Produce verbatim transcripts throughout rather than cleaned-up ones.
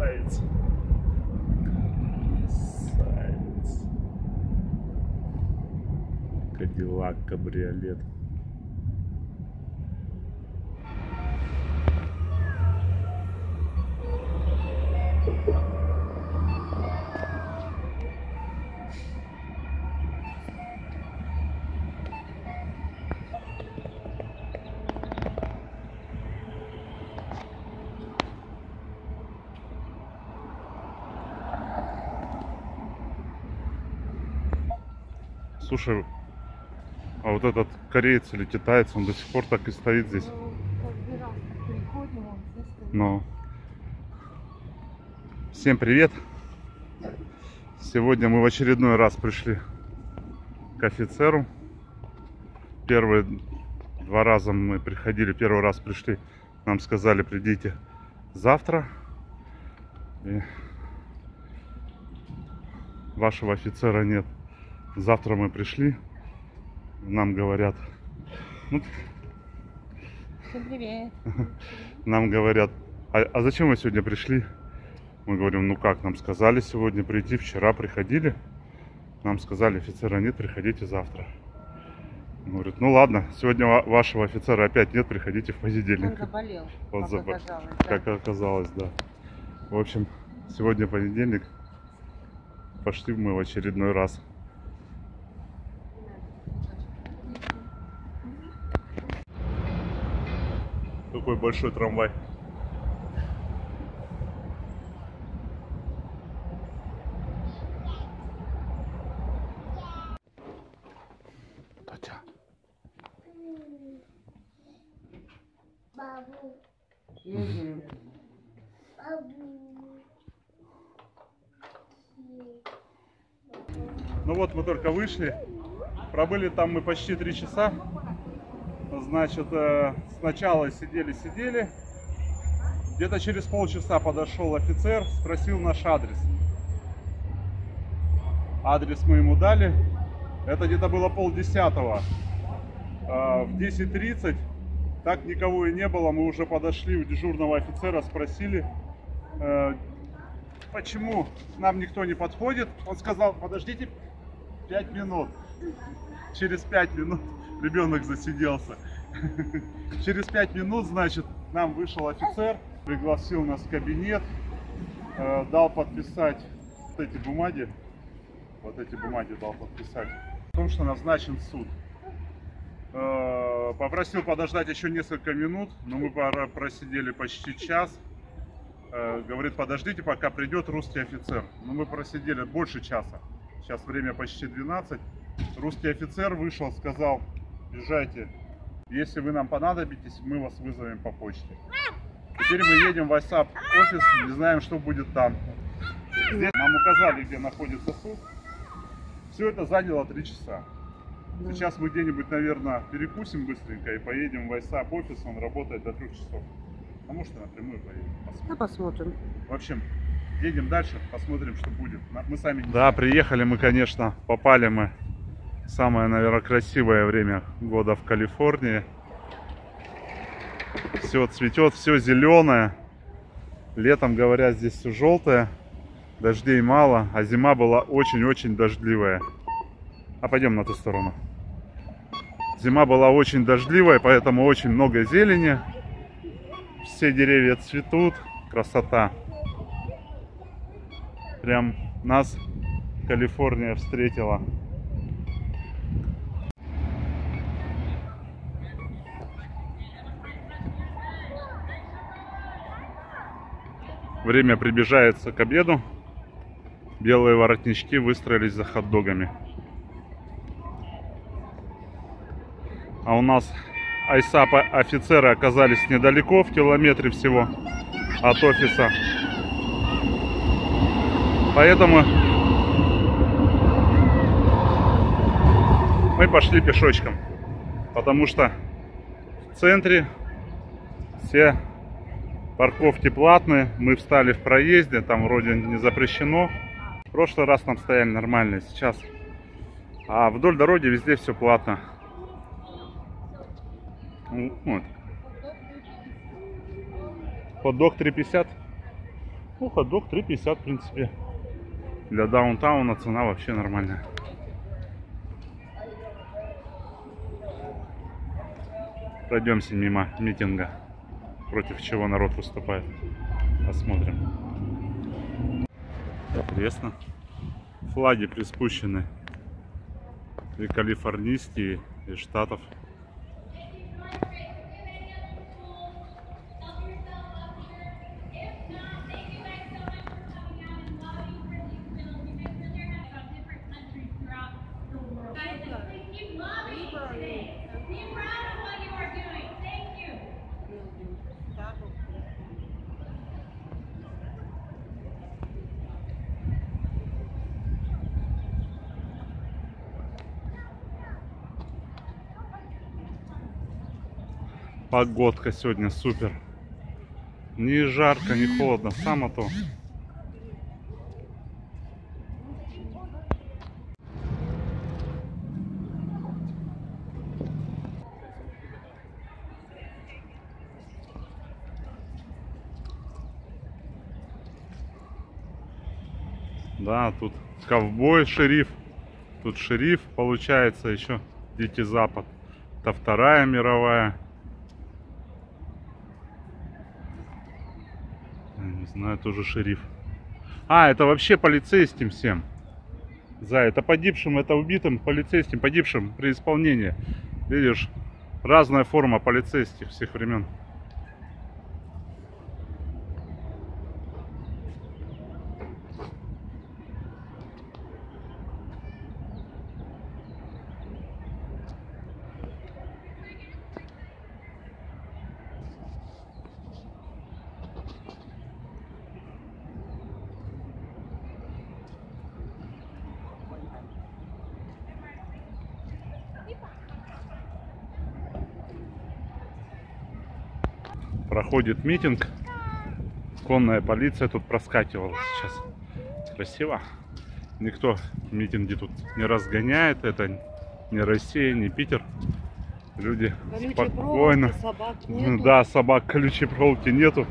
Красавец. Красавец. Кадиллак, кабриолет. Слушай, а вот этот кореец или китаец, он до сих пор так и стоит здесь. Но. Всем привет! Сегодня мы в очередной раз пришли к офицеру. Первые два раза мы приходили, первый раз пришли, нам сказали, придите завтра. И вашего офицера нет. Завтра мы пришли, нам говорят, ну, всем привет. Нам говорят, а, а зачем вы сегодня пришли? Мы говорим, ну как, нам сказали сегодня прийти, вчера приходили, нам сказали, офицера нет, приходите завтра. Он говорит, ну ладно, сегодня вашего офицера опять нет, приходите в понедельник. Он заболел, Он как, заб... оказалось, как да. оказалось, да. В общем, сегодня понедельник, пошли мы в очередной раз. Такой большой трамвай. Татьяна. Бабу. Угу. Ну вот мы только вышли. Пробыли там мы почти три часа. Значит, сначала сидели-сидели, где-то через полчаса подошел офицер, спросил наш адрес. Адрес мы ему дали, это где-то было полдесятого. В десять тридцать, так никого и не было, мы уже подошли у дежурного офицера, спросили, почему нам никто не подходит. Он сказал, подождите пять минут. Через пять минут ребенок засиделся. Через пять минут, значит, нам вышел офицер, пригласил нас в кабинет, э, дал подписать вот эти бумаги. Вот эти бумаги дал подписать. О том, что назначен суд. Э, попросил подождать еще несколько минут, но мы просидели почти час. Э, говорит, подождите, пока придет русский офицер. Но мы просидели больше часа. Сейчас время почти двенадцать. Русский офицер вышел, сказал, езжайте, если вы нам понадобитесь, мы вас вызовем по почте. Теперь мы едем в вайсап офис, не знаем, что будет там. Здесь нам указали, где находится суд. Все это заняло три часа. Сейчас мы где-нибудь, наверное, перекусим быстренько и поедем в вайсап офис, он работает до трех часов. А может, и напрямую поедем, посмотрим. Да, посмотрим. В общем, едем дальше, посмотрим, что будет. Мы сами не Да, приехали мы, конечно, попали мы. Самое, наверное, красивое время года в Калифорнии. Все цветет, все зеленое. Летом, говорят, здесь все желтое. Дождей мало, а зима была очень-очень дождливая. А пойдем на ту сторону. Зима была очень дождливая, поэтому очень много зелени. Все деревья цветут. Красота. Прям нас Калифорния встретила. Время приближается к обеду. Белые воротнички выстроились за хот-догами. А у нас айсапа офицеры оказались недалеко, в километре всего от офиса. Поэтому мы пошли пешочком. Потому что в центре все... парковки платные, мы встали в проезде, там вроде не запрещено. В прошлый раз там стояли нормально, сейчас. А вдоль дороги везде все платно. Вот. Хот-дог три пятьдесят. Ну, хот-дог три пятьдесят, в принципе. Для даунтауна цена вообще нормальная. Пройдемся мимо митинга, против чего народ выступает. Посмотрим. Интересно. Флаги приспущены. И калифорнийские, и штатов. Погодка сегодня супер. Не жарко, не холодно. Само то. Да, тут ковбой, шериф. Тут шериф, получается, еще Дикий Запад. Это Вторая мировая. Не знаю, тоже шериф. А, это вообще полицейским всем. За это погибшим, это убитым полицейским, погибшим при исполнении. Видишь, разная форма полицейских всех времен. Проходит митинг. Конная полиция тут проскакивала сейчас. Красиво. Никто митинги тут не разгоняет. Это не Россия, не Питер. Люди колючей спокойно. Собак нету. Да, собак колючей проволоки нету.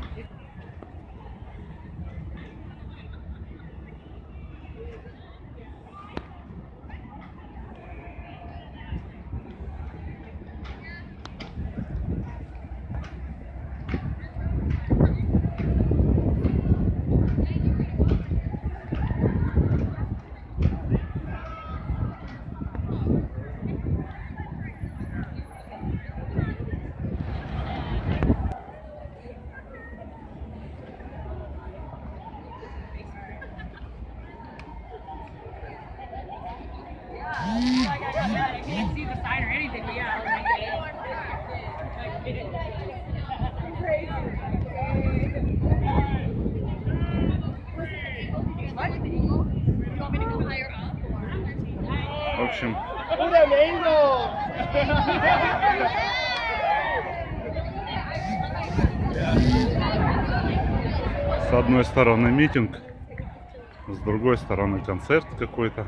В общем, с одной стороны митинг, с другой стороны концерт какой-то.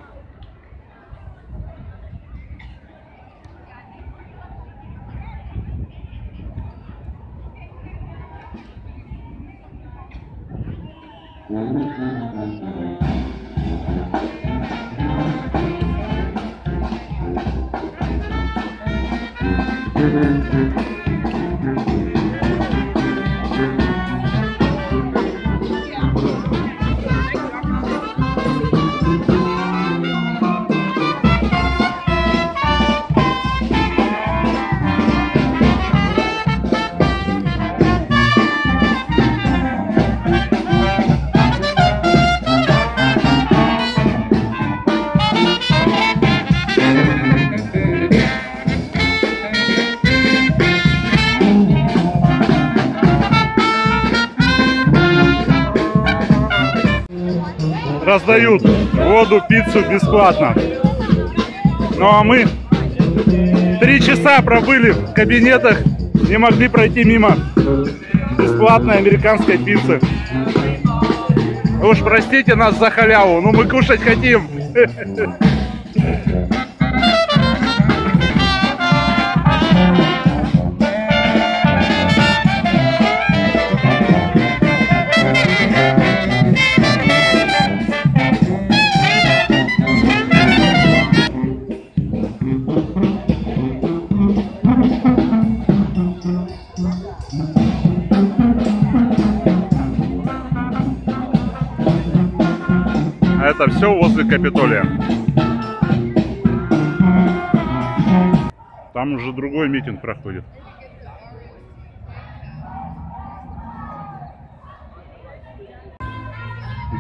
Раздают воду, пиццу бесплатно. Ну а мы три часа пробыли в кабинетах, не могли пройти мимо бесплатной американской пиццы. Уж простите нас за халяву, но мы кушать хотим. Это все возле Капитолия. Там уже другой митинг проходит.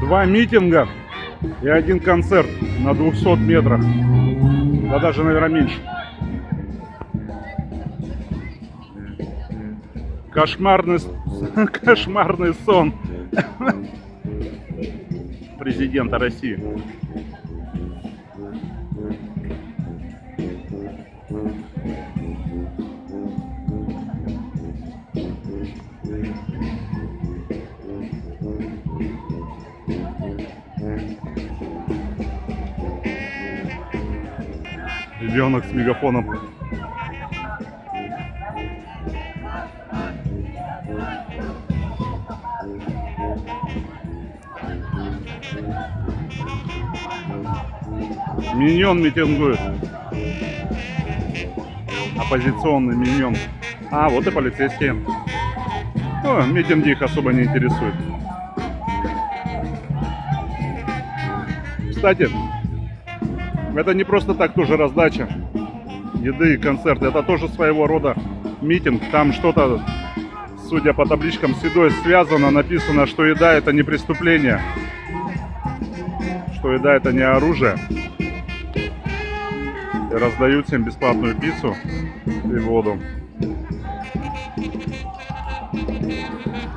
Два митинга и один концерт на двухстах метрах. Да даже, наверное, меньше. Кошмарный, кошмарный сон президента России. Ребенок с мегафоном. Миньон митингует. Оппозиционный миньон. А, вот и полицейские. О, митинги их особо не интересуют. Кстати, это не просто так тоже раздача еды и концерты. Это тоже своего рода митинг. Там что-то, судя по табличкам, с едой связано. Написано, что еда — это не преступление. Что еда — это не оружие. И раздают всем бесплатную пиццу и воду.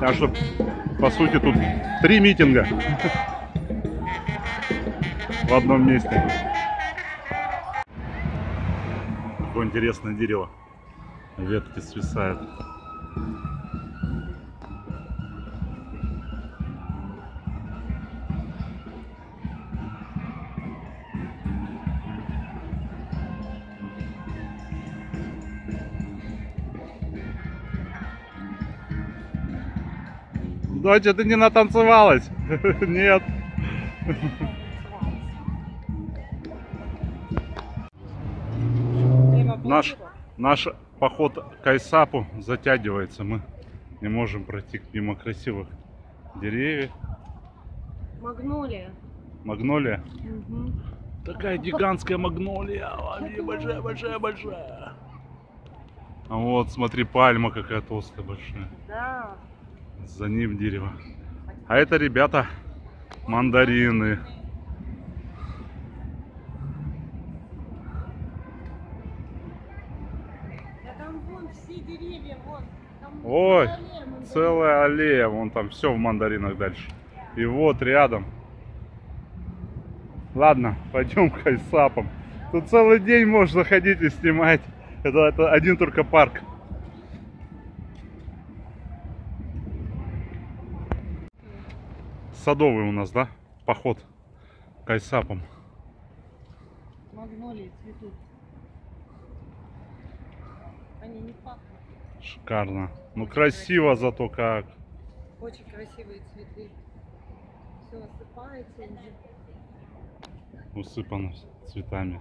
Так что, по сути, тут три митинга в одном месте. Какое интересное дерево. Ветки свисают. Доча, ты не натанцевалась? Нет. Наш, наш поход к Айсапу затягивается. Мы не можем пройти мимо красивых деревьев. Магнолия. Магнолия? Угу. Такая гигантская магнолия. Большая, большая, большая. А вот, смотри, пальма какая толстая, большая. Да. За ним дерево. А это, ребята, мандарины. Да там вон все деревья, вон. Там Ой, аллея, целая аллея. Вон там все в мандаринах дальше. И вот рядом. Ладно, пойдем к Айсапам. Тут целый день можно ходить и снимать. Это, это один только парк. Садовый у нас, да? Поход к Айсапам. Магнолии цветут. Они не пахнут. Шикарно. Ну очень красиво, красивые. Зато как. Очень красивые цветы. Все осыпается. Усыпано цветами.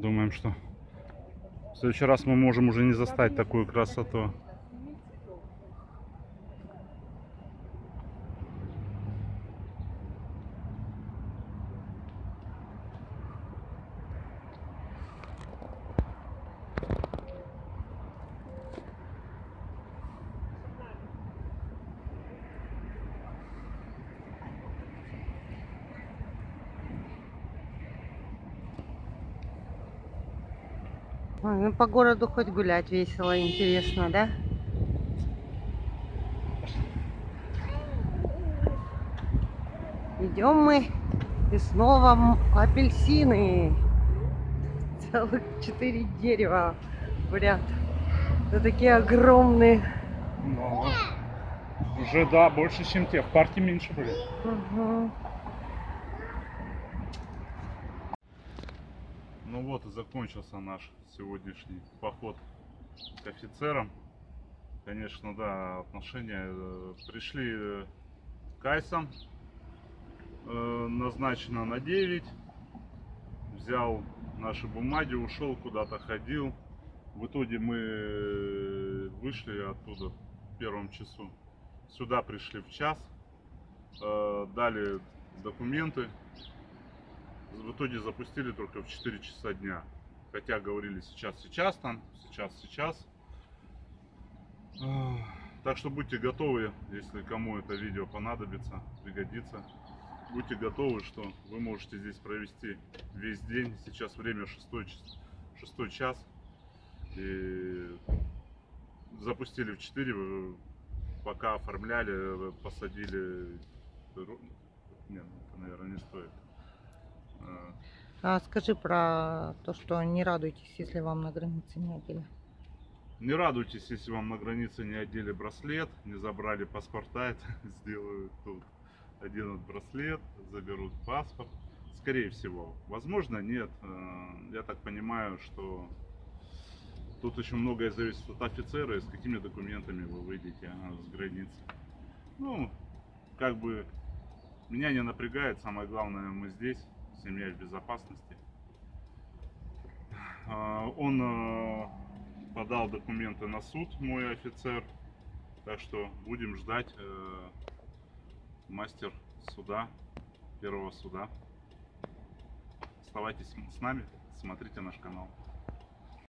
Думаем, что в следующий раз мы можем уже не застать такую красоту. Ой, ну по городу хоть гулять весело, интересно, да? Идем мы, и снова апельсины. Целых четыре дерева в ряд. Это такие огромные. Но уже, да, больше, чем те. В парке меньше были. Угу. Ну вот и закончился наш сегодняшний поход к офицерам. Конечно, да, отношения. Пришли к айсам, назначено на девять. Взял наши бумаги, ушел куда-то, ходил. В итоге мы вышли оттуда в первом часу. Сюда пришли в час, дали документы. В итоге запустили только в четыре часа дня. Хотя говорили сейчас, сейчас там, сейчас, сейчас. Так что будьте готовы, если кому это видео понадобится, пригодится. Будьте готовы, что вы можете здесь провести весь день. Сейчас время шестой час. И запустили в четыре, пока оформляли, посадили. Нет, это, наверное, не стоит. А скажи про то, что не радуйтесь, если вам на границе не одели. Не радуйтесь, если вам на границе не одели браслет, не забрали паспорта, это сделают тут. Оденут браслет, заберут паспорт. Скорее всего. Возможно, нет. Я так понимаю, что тут еще многое зависит от офицера и с какими документами вы выйдете с границы. Ну, как бы меня не напрягает. Самое главное, мы здесь. Семья в безопасности. Он подал документы на суд, мой офицер. Так что будем ждать мастер суда, первого суда. Оставайтесь с нами, смотрите наш канал.